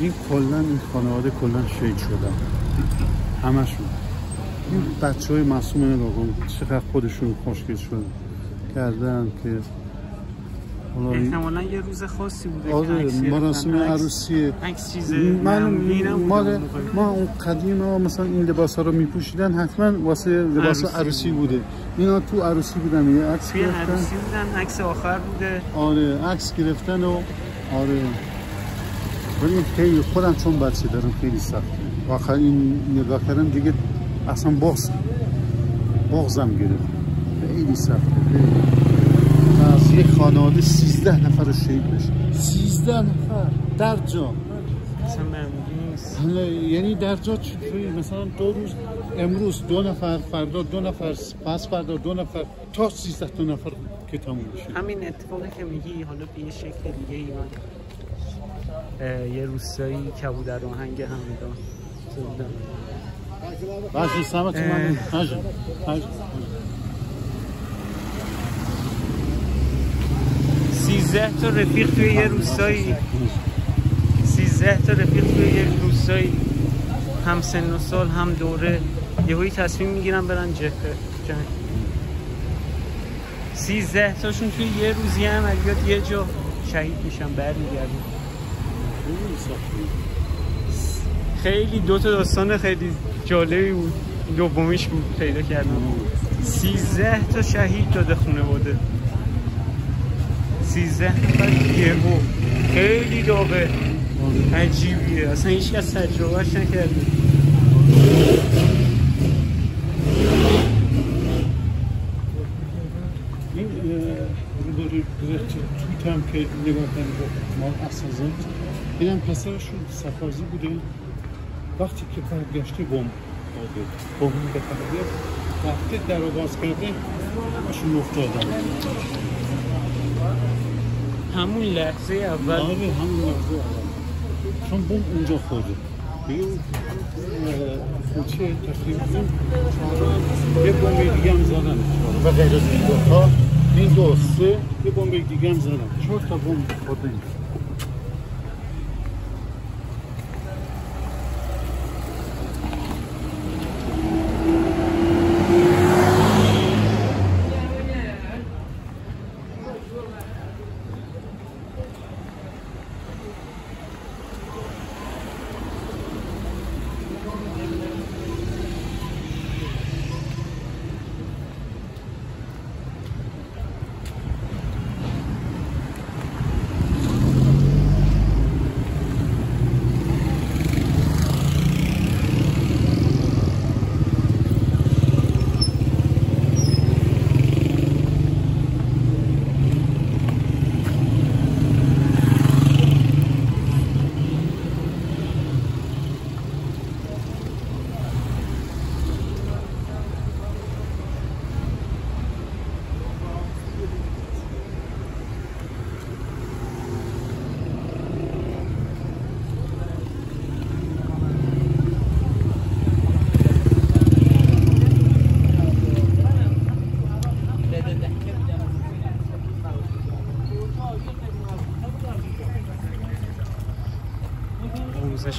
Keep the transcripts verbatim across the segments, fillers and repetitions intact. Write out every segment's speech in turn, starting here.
این کلن این خانواده کلن شهید شدن، همشون. این بچه های معصوم نگاه کن چقدر خودشون خوشگل شدن کردن که احتمالا یه روز خاصی بوده. آره مراسم عروسیه. من ما ما اون قدیم ها مثلا این لباس ها رو میپوشیدن، حتما واسه لباس عروسی, عروسی بوده. اینا تو عروسی بودن، یه عکس گرفتن. عروسی بودن، عکس آخر بوده. آره عکس گرفتن و آره. ولی خیلی خودم چون بچه دارم خیلی سخت. آخر این نگاه کردم دیگه اصلا بغض بغضم گرفت. خیلی سخته. از یک خانواده سیزده نفر رو شهید بشه، سیزده نفر در جا، مثلا معمولی نیست. یعنی در جا چطوری؟ مثلا دو روز، امروز دو نفر، فردا دو نفر، پس فردا دو نفر، تا سیزده دو نفر که تموم بشه. همین اتفاقی که میگی حالا به یه شکل دیگه ایران، یه روستایی کبودر آهنگ همدان خوردن باشه سمت من حاجه حاجه سیزده تا رفیق توی یه روستایی سیزده تا رفیق توی یه روستایی هم سن و سال هم دوره یهویی تصمیم میگیرن برن جبهه جنگ. سیزده تاشون توی یه روزی هم عملیات یه جا شهید میشن، برمیگردن. خیلی دو تا داستان خیلی جالبی بود، دومیش بود پیدا کردم. سیزده تا شهید داده خانواده، سیزده نفر یهو، خیلی داغه، عجیبیه، اصلا هیچ کس تجربهش نکرده. این روبروی تویت هم که نگاه کنم ما اساسا اینم پسرشون سفارزی بوده، وقتی که برگشته بم خورده، بم به خورده، وقتی در رو باز کرده همشون افتادن. همون لحظه اول، آره همون لحظه اول چون بوم اونجا خورده به اون کوچه تقریبا یه بمب دیگه هم زدن و غیر از این دو تا، این دو سه یه بمب دیگه هم زدن، چهار تا بمب خورده.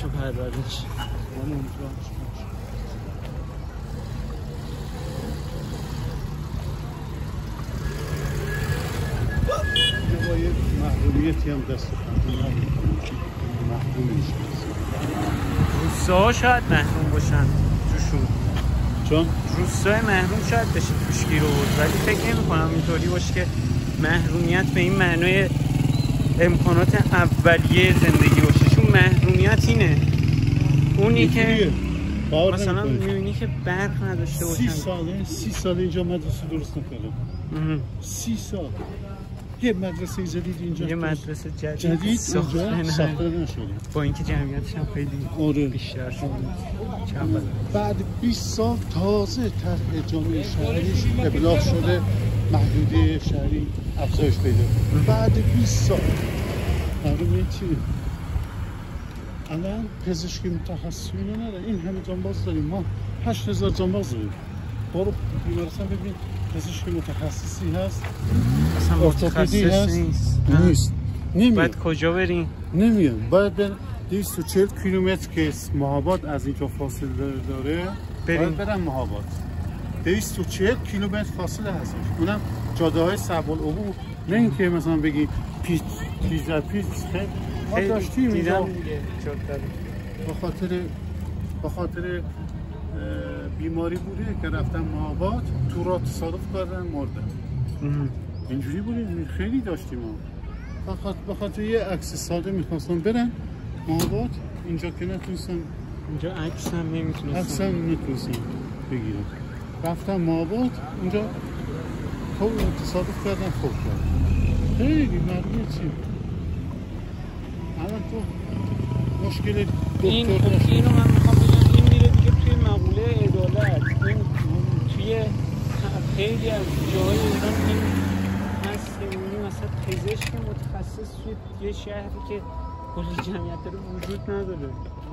شو پروردش یه محرومیتی هم دست خودمون محروم میشه. روس‌ها شاید محروم باشن توشون، چون روس‌های محروم شاید بشه توش گیر آورد، ولی فکر نمی‌کنم اینطوری باشه که محرومیت به این معنای امکانات اولیه زندگی باشه. محرومیت اینه اونی که مثلا میبینی که برق نداشته باشن. سی ساله سی ساله اینجا مدرسه درست نکردم، سی سال یه مدرسه جدید اینجا، یه مدرسه جدید ساخته نشده با اینکه جمعیتش هم خیلی بیشتر شده. بعد بیست سال تازه طرح جامعه شهریش ابلاغ شده، محدوده شهری افزایش پیدا کرده. بعد بیست سال محرومیت چیه؟ الان پزشکی متخصصینه نداره، این همه جانباز داریم، ما هشت هزار جانباز داریم. برو بیمارستان ببینید پزشکی متخصصی هست، اصلا متخصص نیست. نیست. نمیاد. باید کجا بریم؟ نمیاد. باید بریم دویست و چهل کیلومتر که ماهآباد از اینجا فاصله داره. بریم. باید برم ماهآباد. دویست و چهل کیلومتر فاصله هستش. اونم جاده های صعب‌العبور. نه اینکه مثلا بگی پیچ پیچ در پیچ خیلی ما داشتیم اینجا. به خاطر به خاطر بیماری بوده که رفتم ماهآباد تو راه تصادف کردن مردن. اینجوری بوده خیلی داشتیم ما. فقط به خاطر یه عکس ساده میخواستم برن ماهآباد اینجا که نتونستم اینجا عکس هم نمیتونستم عکس هم نمیتونستم بگیرم. رفتم ماهآباد اونجا تو تصادف کردن خوب شد. خیلی مردم چی؟ الان تو مشکل این اینو من میخوام بگم این میره دیگه توی مقوله عدالت. این توی خیلی از جاهای ایران این هست که میبینیم مثلا پزشک متخصص توی یه شهری که کل جمعیت رو وجود نداره.